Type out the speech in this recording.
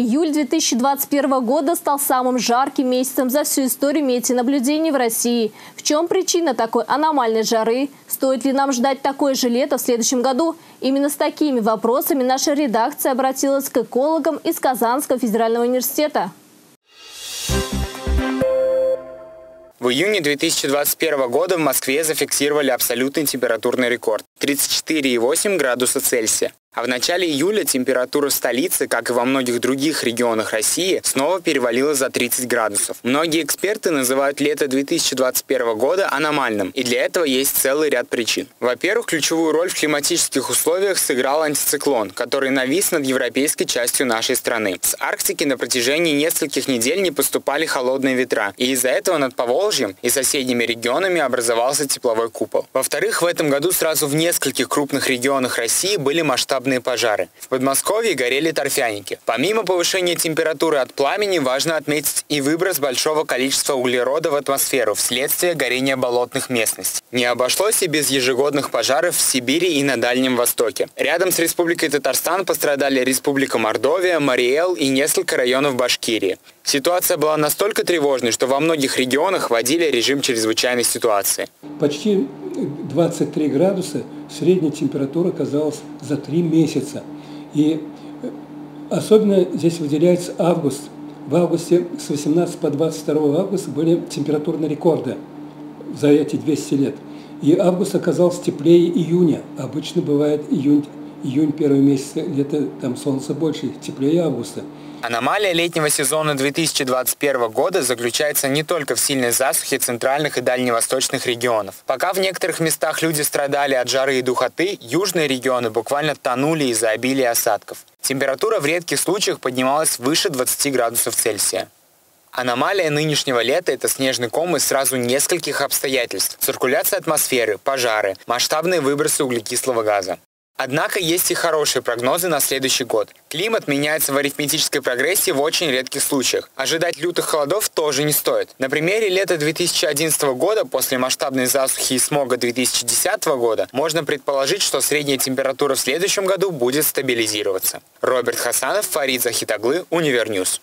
Июль 2021 года стал самым жарким месяцем за всю историю метеонаблюдений в России. В чем причина такой аномальной жары? Стоит ли нам ждать такое же лето в следующем году? Именно с такими вопросами наша редакция обратилась к экологам из Казанского федерального университета. В июне 2021 года в Москве зафиксировали абсолютный температурный рекорд – 34,8 градуса Цельсия. А в начале июля температура в столице, как и во многих других регионах России, снова перевалила за 30 градусов. Многие эксперты называют лето 2021 года аномальным, и для этого есть целый ряд причин. Во-первых, ключевую роль в климатических условиях сыграл антициклон, который навис над европейской частью нашей страны. С Арктики на протяжении нескольких недель не поступали холодные ветра, и из-за этого над Поволжьем и соседними регионами образовался тепловой купол. Во-вторых, в этом году сразу в нескольких крупных регионах России были масштабные пожары. В Подмосковье горели торфяники. Помимо повышения температуры от пламени, важно отметить и выброс большого количества углерода в атмосферу вследствие горения болотных местностей. Не обошлось и без ежегодных пожаров в Сибири и на Дальнем Востоке. Рядом с Республикой Татарстан пострадали Республика Мордовия, Мариэл и несколько районов Башкирии. Ситуация была настолько тревожной, что во многих регионах вводили режим чрезвычайной ситуации. Почти 23 градуса средняя температура оказалась за 3 месяца. И особенно здесь выделяется август. В августе с 18 по 22 августа были температурные рекорды за эти 200 лет. И август оказался теплее июня. Обычно бывает июнь. Июнь первый месяц, лето, там солнце больше, теплее августа. Аномалия летнего сезона 2021 года заключается не только в сильной засухе центральных и дальневосточных регионов. Пока в некоторых местах люди страдали от жары и духоты, южные регионы буквально тонули из-за обилия осадков. Температура в редких случаях поднималась выше 20 градусов Цельсия. Аномалия нынешнего лета – это снежный ком из сразу нескольких обстоятельств. Циркуляция атмосферы, пожары, масштабные выбросы углекислого газа. Однако есть и хорошие прогнозы на следующий год. Климат меняется в арифметической прогрессии в очень редких случаях. Ожидать лютых холодов тоже не стоит. На примере лета 2011 года после масштабной засухи и смога 2010 года можно предположить, что средняя температура в следующем году будет стабилизироваться. Роберт Хасанов, Фарид Захитаглы, Универньюз.